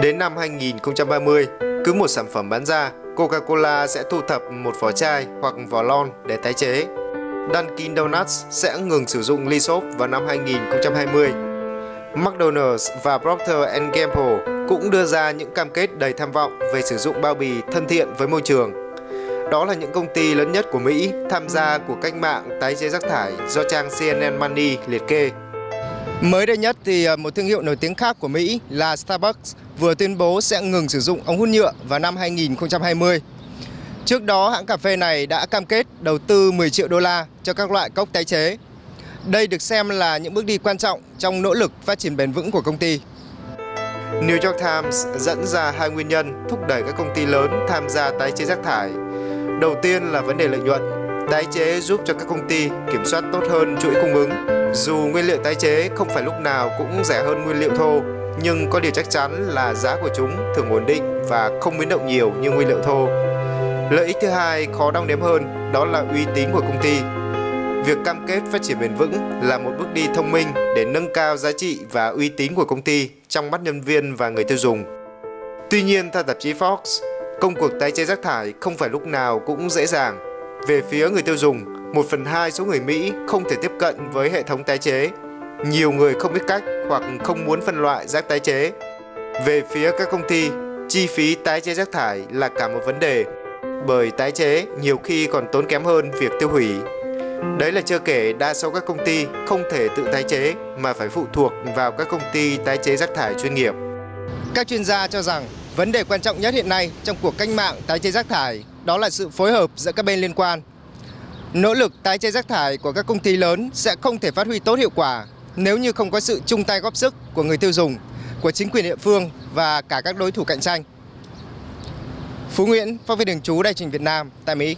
Đến năm 2030, cứ một sản phẩm bán ra, Coca-Cola sẽ thu thập một vỏ chai hoặc vỏ lon để tái chế. Dunkin' Donuts sẽ ngừng sử dụng ly xốp vào năm 2020. McDonald's và Procter & Gamble cũng đưa ra những cam kết đầy tham vọng về sử dụng bao bì thân thiện với môi trường. Đó là những công ty lớn nhất của Mỹ tham gia cuộc cách mạng tái chế rác thải do trang CNN Money liệt kê. Mới đây nhất thì một thương hiệu nổi tiếng khác của Mỹ là Starbucks vừa tuyên bố sẽ ngừng sử dụng ống hút nhựa vào năm 2020. Trước đó, hãng cà phê này đã cam kết đầu tư 10 triệu đô la cho các loại cốc tái chế. Đây được xem là những bước đi quan trọng trong nỗ lực phát triển bền vững của công ty. New York Times dẫn ra hai nguyên nhân thúc đẩy các công ty lớn tham gia tái chế rác thải. Đầu tiên là vấn đề lợi nhuận. Tái chế giúp cho các công ty kiểm soát tốt hơn chuỗi cung ứng. Dù nguyên liệu tái chế không phải lúc nào cũng rẻ hơn nguyên liệu thô, nhưng có điều chắc chắn là giá của chúng thường ổn định và không biến động nhiều như nguyên liệu thô. Lợi ích thứ hai khó đong đếm hơn, đó là uy tín của công ty. Việc cam kết phát triển bền vững là một bước đi thông minh để nâng cao giá trị và uy tín của công ty trong mắt nhân viên và người tiêu dùng. Tuy nhiên, theo tạp chí Forbes, công cuộc tái chế rác thải không phải lúc nào cũng dễ dàng. Về phía người tiêu dùng, 1/2 số người Mỹ không thể tiếp cận với hệ thống tái chế. Nhiều người không biết cách hoặc không muốn phân loại rác tái chế. Về phía các công ty, chi phí tái chế rác thải là cả một vấn đề, bởi tái chế nhiều khi còn tốn kém hơn việc tiêu hủy. Đấy là chưa kể đa số các công ty không thể tự tái chế mà phải phụ thuộc vào các công ty tái chế rác thải chuyên nghiệp. Các chuyên gia cho rằng vấn đề quan trọng nhất hiện nay trong cuộc cách mạng tái chế rác thải đó là sự phối hợp giữa các bên liên quan. Nỗ lực tái chế rác thải của các công ty lớn sẽ không thể phát huy tốt hiệu quả nếu như không có sự chung tay góp sức của người tiêu dùng, của chính quyền địa phương và cả các đối thủ cạnh tranh. Phú Nguyễn, phóng viên thường trú Đài Truyền Việt Nam tại Mỹ.